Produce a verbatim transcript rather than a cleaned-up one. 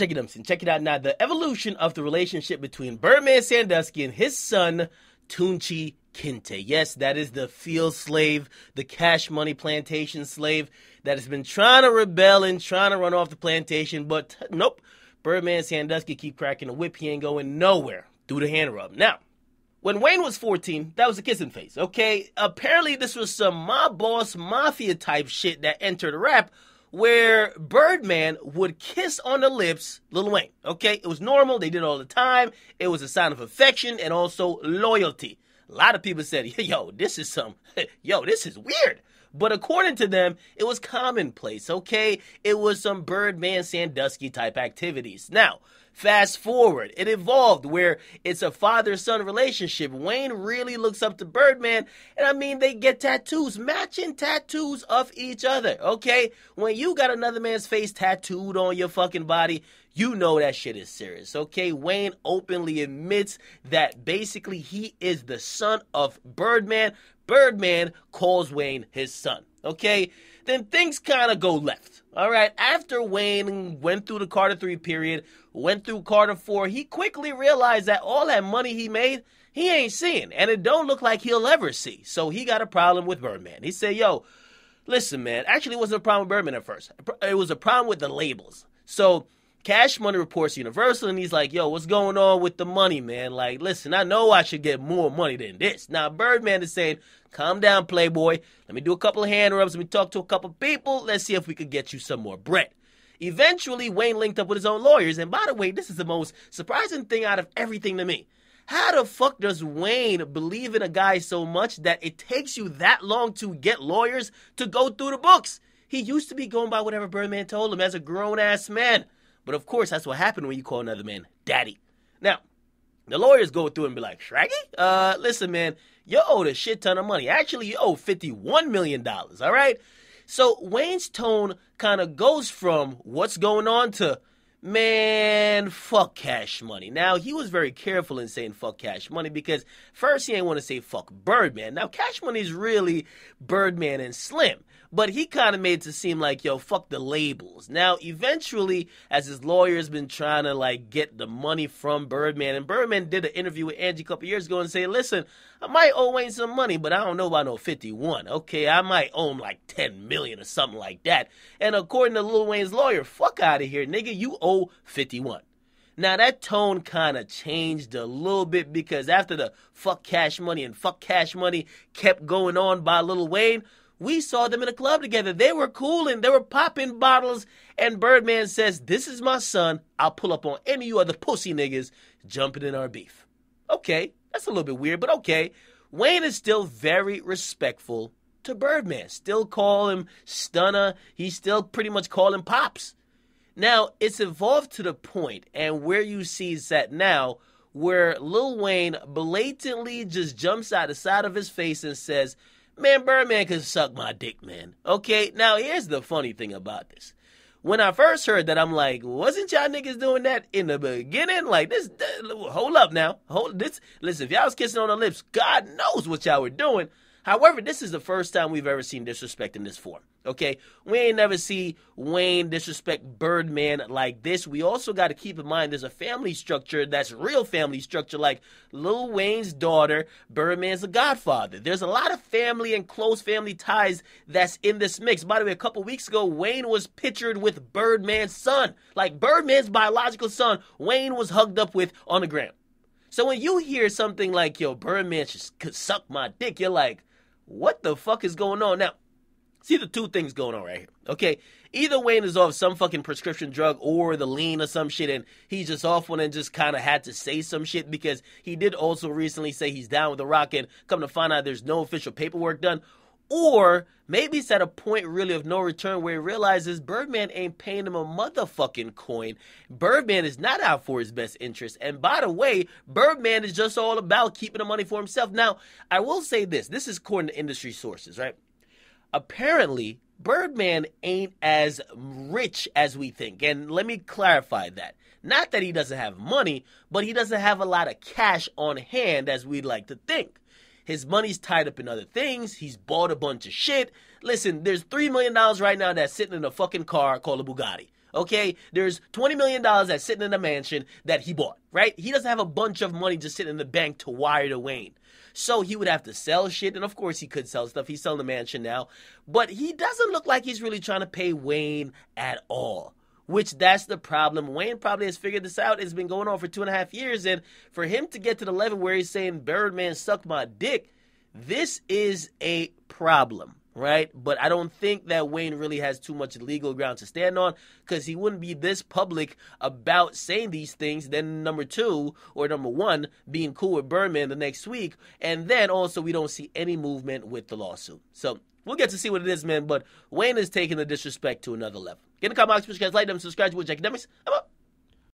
Jackie Dempsey. Check it out now. The evolution of the relationship between Birdman Sandusky and his son, Tunchi Kinte. Yes, that is the field slave, the Cash Money plantation slave that has been trying to rebel and trying to run off the plantation. But nope, Birdman Sandusky keep cracking the whip. He ain't going nowhere. Do the hand rub. Now, when Wayne was fourteen, that was a kissing phase, okay? Apparently, this was some my boss mafia type shit that entered rap, where Birdman would kiss on the lips Lil Wayne, okay? It was normal. They did it all the time. It was a sign of affection and also loyalty. A lot of people said, yo, this is some, yo, this is weird. But according to them, it was commonplace, okay? It was some Birdman Sandusky type activities. Now, fast forward, it evolved where it's a father-son relationship. Wayne really looks up to Birdman, and I mean, they get tattoos, matching tattoos of each other, okay? When you got another man's face tattooed on your fucking body, you know that shit is serious, okay? Wayne openly admits that basically he is the son of Birdman. Birdman calls Wayne his son, okay? Then things kind of go left, all right? After Wayne went through the Carter three period, went through Carter four, he quickly realized that all that money he made, he ain't seeing, and it don't look like he'll ever see. So he got a problem with Birdman. He said, yo, listen, man, actually it wasn't a problem with Birdman at first. It was a problem with the labels. So Cash Money reports Universal, and he's like, yo, what's going on with the money, man? Like, listen, I know I should get more money than this. Now, Birdman is saying, calm down, playboy. Let me do a couple of hand rubs. Let me talk to a couple of people. Let's see if we could get you some more bread. Eventually, Wayne linked up with his own lawyers. And by the way, this is the most surprising thing out of everything to me. How the fuck does Wayne believe in a guy so much that it takes you that long to get lawyers to go through the books? He used to be going by whatever Birdman told him as a grown-ass man. But, of course, that's what happened when you call another man daddy. Now, the lawyers go through and be like, Shraggy, uh, listen, man, you owed a shit ton of money. Actually, you owe fifty-one million dollars, all right? So Wayne's tone kind of goes from what's going on to, man, fuck Cash Money. Now, he was very careful in saying fuck Cash Money because first he ain't want to say fuck Birdman. Now, Cash Money is really Birdman and Slim, but he kind of made it to seem like, yo, fuck the labels. Now, eventually, as his lawyer's been trying to, like, get the money from Birdman, and Birdman did an interview with Angie a couple years ago and say, listen, I might owe Wayne some money, but I don't know about no fifty-one. Okay, I might owe him like ten million or something like that. And according to Lil Wayne's lawyer, fuck out of here, nigga, you owe fifty-one. Now that tone kind of changed a little bit because after the fuck Cash Money and fuck Cash Money kept going on by Lil Wayne, we saw them in a club together. They were cool and they were popping bottles, and Birdman says, this is my son. I'll pull up on any of you other pussy niggas jumping in our beef. Okay, that's a little bit weird, but okay. Wayne is still very respectful to Birdman. Still call him stunner. He still pretty much call him pops. Now, it's evolved to the point, and where you see is that now, where Lil Wayne blatantly just jumps out the side of his face and says, man, Birdman can suck my dick, man. Okay, now here's the funny thing about this. When I first heard that, I'm like, wasn't y'all niggas doing that in the beginning? Like, this, hold up now. Hold this. Listen, if y'all was kissing on the lips, God knows what y'all were doing. However, this is the first time we've ever seen disrespect in this form, okay? We ain't never see Wayne disrespect Birdman like this. We also got to keep in mind there's a family structure that's real family structure, like Lil Wayne's daughter, Birdman's the godfather. There's a lot of family and close family ties that's in this mix. By the way, a couple weeks ago, Wayne was pictured with Birdman's son. Like, Birdman's biological son, Wayne was hugged up with on the gram. So when you hear something like, yo, Birdman could suck my dick, you're like, what the fuck is going on? Now, see the two things going on right here, okay? Either Wayne is off some fucking prescription drug or the lean or some shit, and he's just off one and just kind of had to say some shit because he did also recently say he's down with the rock and come to find out there's no official paperwork done. Or maybe it's at a point really of no return where he realizes Birdman ain't paying him a motherfucking coin. Birdman is not out for his best interest. And by the way, Birdman is just all about keeping the money for himself. Now, I will say this. This is according to industry sources, right? Apparently, Birdman ain't as rich as we think. And let me clarify that. Not that he doesn't have money, but he doesn't have a lot of cash on hand as we'd like to think. His money's tied up in other things. He's bought a bunch of shit. Listen, there's three million dollars right now that's sitting in a fucking car called a Bugatti. okay? There's twenty million dollars that's sitting in a mansion that he bought, right? He doesn't have a bunch of money just sitting in the bank to wire to Wayne. So he would have to sell shit, and of course he could sell stuff. He's selling the mansion now. But he doesn't look like he's really trying to pay Wayne at all, which that's the problem. Wayne probably has figured this out. It's been going on for two and a half years, and for him to get to the level where he's saying, Birdman, suck my dick, this is a problem. Right? But I don't think that Wayne really has too much legal ground to stand on, because he wouldn't be this public about saying these things. Then number two or number one, being cool with Birdman the next week. And then also we don't see any movement with the lawsuit. So we'll get to see what it is, man. But Wayne is taking the disrespect to another level. Get in the comment box, please, guys. Like them, subscribe to D J Akademiks. I'm up.